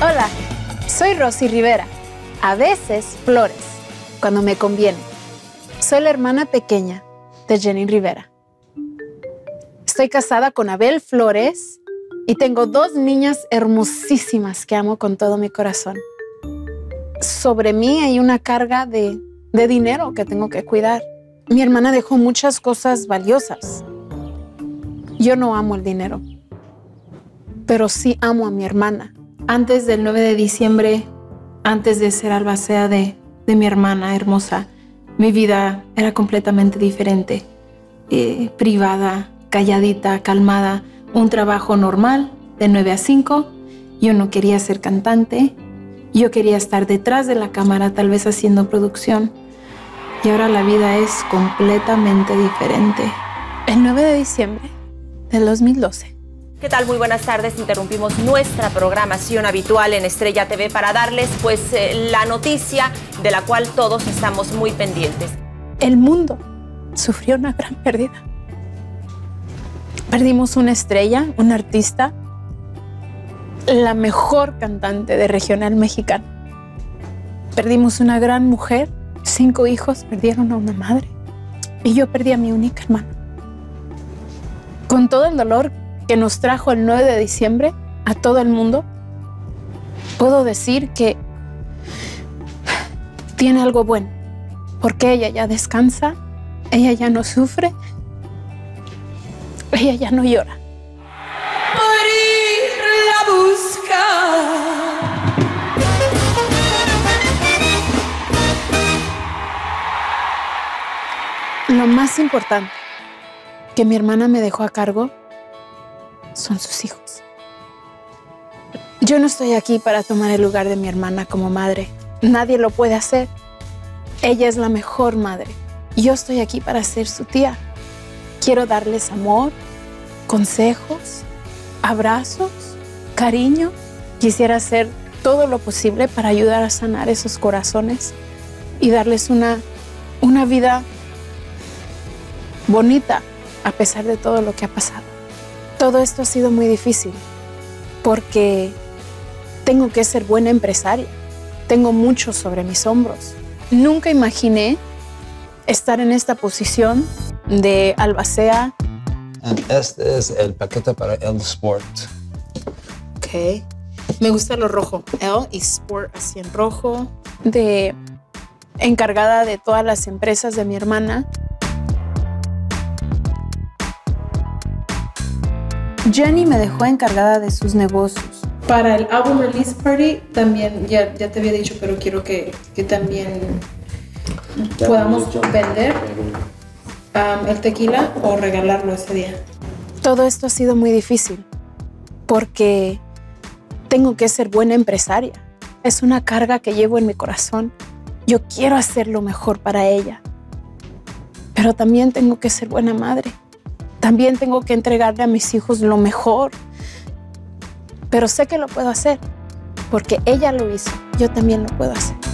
Hola, soy Rosie Rivera, a veces Flores, cuando me conviene. Soy la hermana pequeña de Jenny Rivera. Estoy casada con Abel Flores y tengo dos niñas hermosísimas que amo con todo mi corazón. Sobre mí hay una carga de dinero que tengo que cuidar. Mi hermana dejó muchas cosas valiosas. Yo no amo el dinero, pero sí amo a mi hermana. Antes del 9 de diciembre, antes de ser albacea de mi hermana hermosa, mi vida era completamente diferente. Privada, calladita, calmada, un trabajo normal de 9 a 5. Yo no quería ser cantante. Yo quería estar detrás de la cámara, tal vez haciendo producción. Y ahora la vida es completamente diferente. El 9 de diciembre del 2012. ¿Qué tal? Muy buenas tardes. Interrumpimos nuestra programación habitual en Estrella TV para darles la noticia de la cual todos estamos muy pendientes. El mundo sufrió una gran pérdida. Perdimos una estrella, una artista, la mejor cantante de regional mexicano. Perdimos una gran mujer, 5 hijos perdieron a una madre y yo perdí a mi única hermana. Con todo el dolor que nos trajo el 9 de diciembre a todo el mundo, puedo decir que tiene algo bueno, porque ella ya descansa, ella ya no sufre, ella ya no llora. Lo más importante que mi hermana me dejó a cargo son sus hijos. Yo no estoy aquí para tomar el lugar de mi hermana como madre. Nadie lo puede hacer. Ella es la mejor madre. Yo estoy aquí para ser su tía. Quiero darles amor, consejos, abrazos, cariño. Quisiera hacer todo lo posible para ayudar a sanar esos corazones y darles una vida bonita, a pesar de todo lo que ha pasado. Todo esto ha sido muy difícil porque tengo que ser buena empresaria. Tengo mucho sobre mis hombros. Nunca imaginé estar en esta posición de albacea. Este es el paquete para el Sport. Ok. Me gusta lo rojo. El y Sport así en rojo. De encargada de todas las empresas de mi hermana. Jenny me dejó encargada de sus negocios. Para el álbum release party también, ya te había dicho, pero quiero que también podamos vender el tequila o regalarlo ese día. Todo esto ha sido muy difícil porque tengo que ser buena empresaria. Es una carga que llevo en mi corazón. Yo quiero hacer lo mejor para ella, pero también tengo que ser buena madre. También tengo que entregarle a mis hijos lo mejor. Pero sé que lo puedo hacer, porque ella lo hizo. Yo también lo puedo hacer.